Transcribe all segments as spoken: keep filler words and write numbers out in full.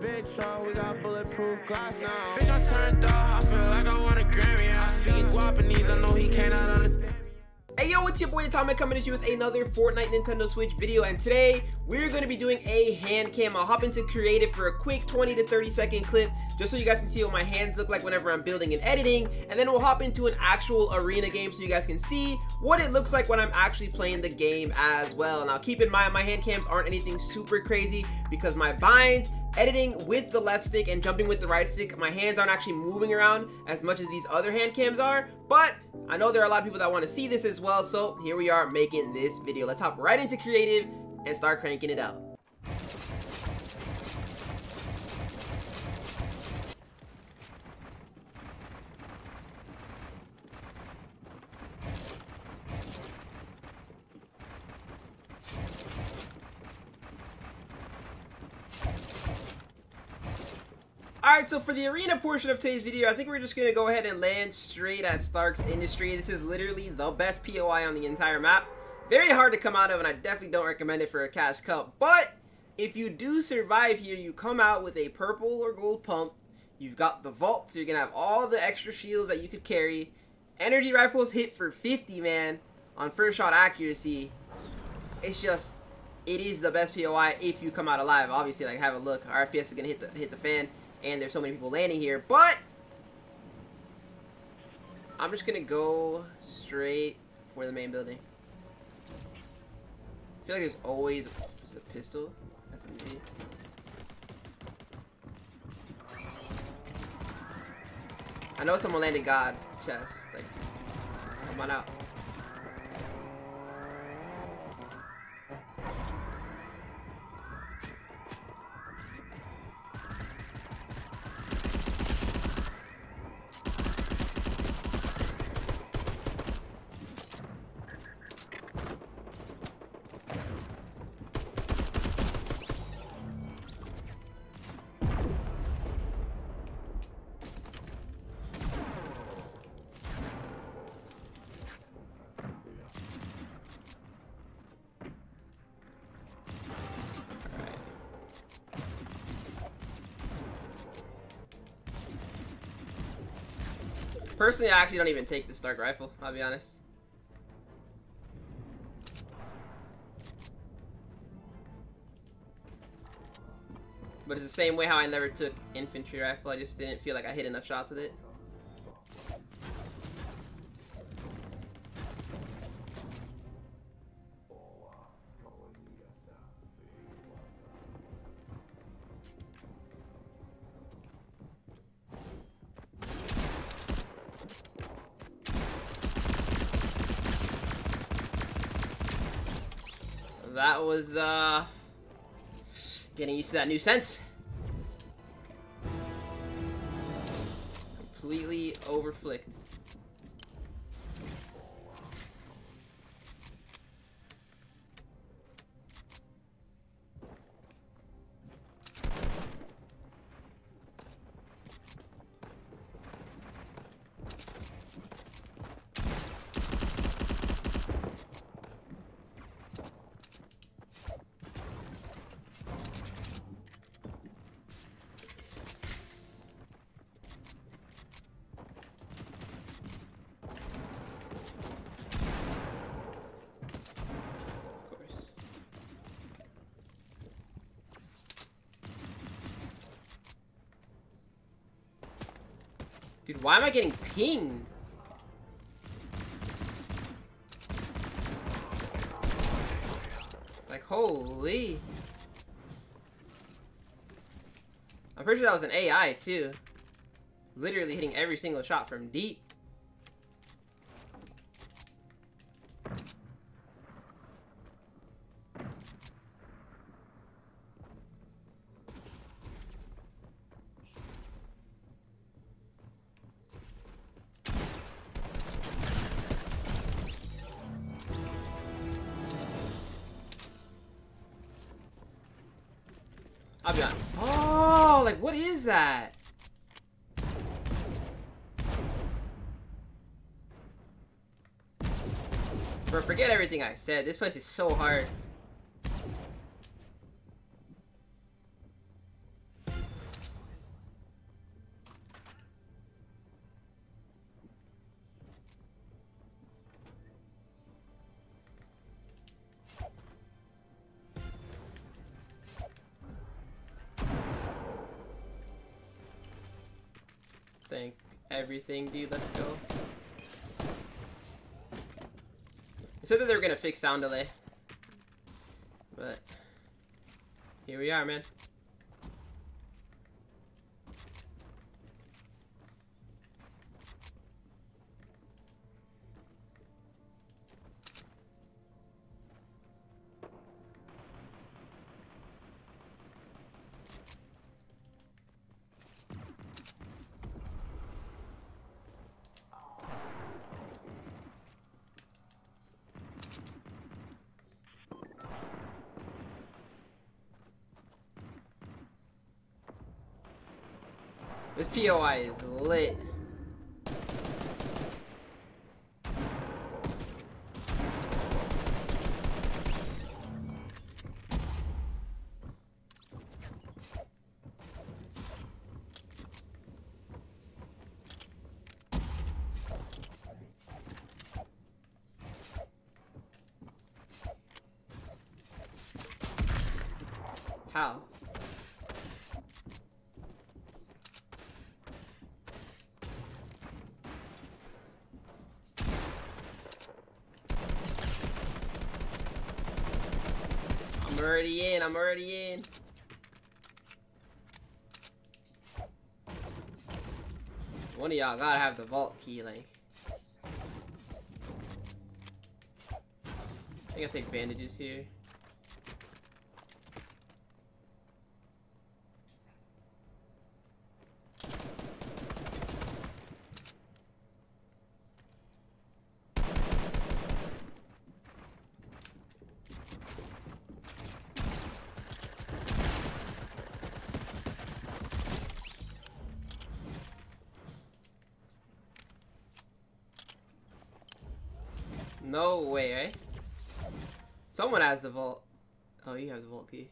big truck, we got bulletproof glass now. Bitch, I turned off, I feel like I want a Grammy. I speak Guapanese, I know he cannot understand. Hey yo, what's your boy Atomic coming at you with another Fortnite Nintendo Switch video, and today we're going to be doing a hand cam. I'll hop into creative for a quick twenty to thirty second clip just so you guys can see what my hands look like whenever I'm building and editing, and then we'll hop into an actual arena game so you guys can see what it looks like when I'm actually playing the game as well. Now keep in mind, my hand cams aren't anything super crazy because my binds, editing with the left stick and jumping with the right stick, my hands aren't actually moving around as much as these other hand cams are, but I know there are a lot of people that want to see this as well, so here we are making this video. Let's hop right into creative and start cranking it out. Alright, so for the arena portion of today's video, I think we're just going to go ahead and land straight at Stark's Industry. This is literally the best P O I on the entire map. Very hard to come out of, and I definitely don't recommend it for a cash cup. But if you do survive here, you come out with a purple or gold pump. You've got the vault, so you're going to have all the extra shields that you could carry. Energy rifles hit for fifty, man, on first shot accuracy. It's just, it is the best P O I if you come out alive. Obviously, like, have a look. Our F P S is going to hit the, hit the fan. And there's so many people landing here, but I'm just gonna go straight for the main building. I feel like there's always just a pistol. That's amazing. I know someone landed God chest. Like, come on out. Personally, I actually don't even take the Stark rifle, I'll be honest. But it's the same way how I never took infantry rifle, I just didn't feel like I hit enough shots with it. That was, uh, getting used to that new sense. Completely overflicked. Dude, why am I getting pinged? Like, holy. I'm pretty sure that was an A I, too. Literally hitting every single shot from deep. I'll be on. Oh, like, what is that? Bro, forget everything I said. This place is so hard. everything, dude. Let's go. They said that they were gonna fix sound delay, but here we are, man. This P O I is lit. How? I'm already in, I'm already in. One of y'all gotta have the vault key, like. I think I'll take bandages here. No way, right? Someone has the vault. Oh, you have the vault key.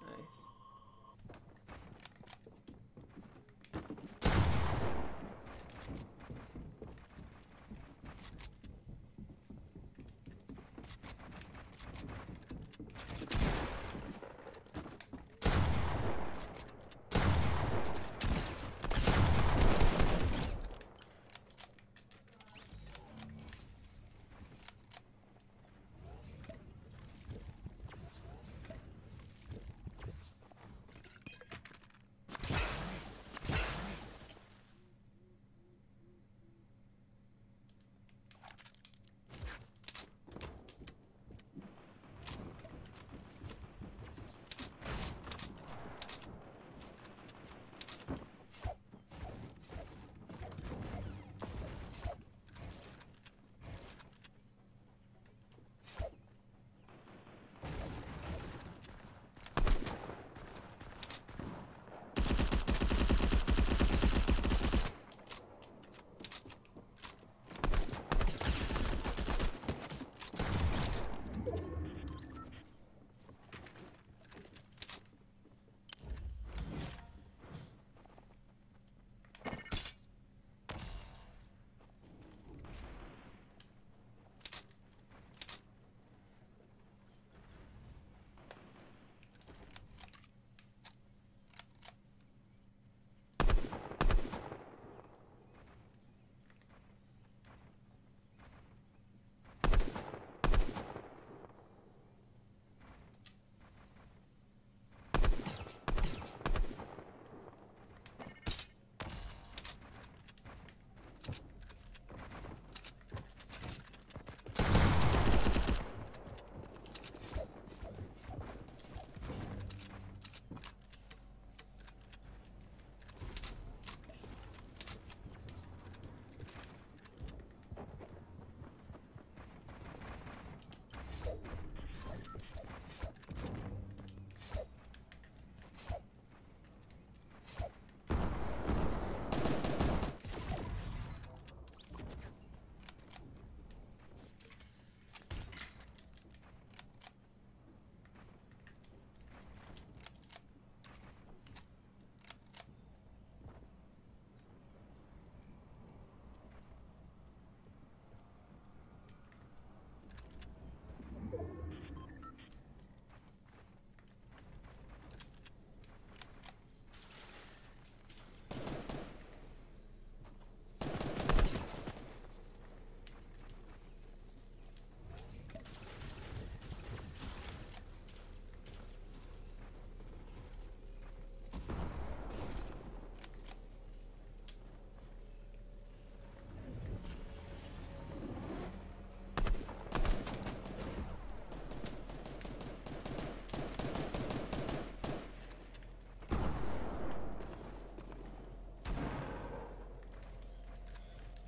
Nice.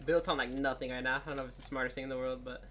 built on like nothing right now. I don't know if it's the smartest thing in the world, but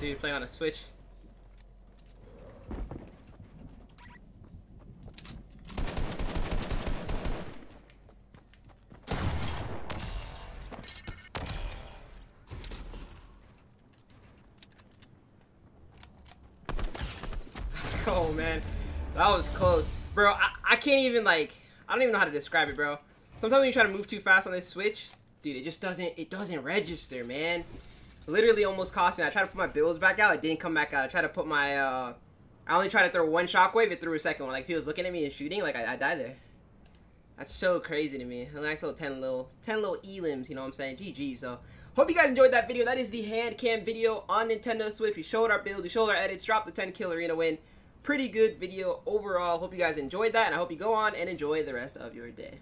dude, playing on a Switch. Oh man, that was close, bro. I, I can't even like, I don't even know how to describe it, bro. Sometimes when you try to move too fast on this Switch, dude, it just doesn't, it doesn't register, man. Literally almost cost me. I tried to put my bills back out. It didn't come back out. I tried to put my, uh, I only tried to throw one shockwave. It threw a second one. Like, if he was looking at me and shooting, like, I, I died there. That's so crazy to me. A nice little ten little, ten little elims, you know what I'm saying? G G, so. Hope you guys enjoyed that video. That is the hand cam video on Nintendo Switch. We showed our builds. We showed our edits. Dropped the ten kill arena win. Pretty good video overall. Hope you guys enjoyed that, and I hope you go on and enjoy the rest of your day.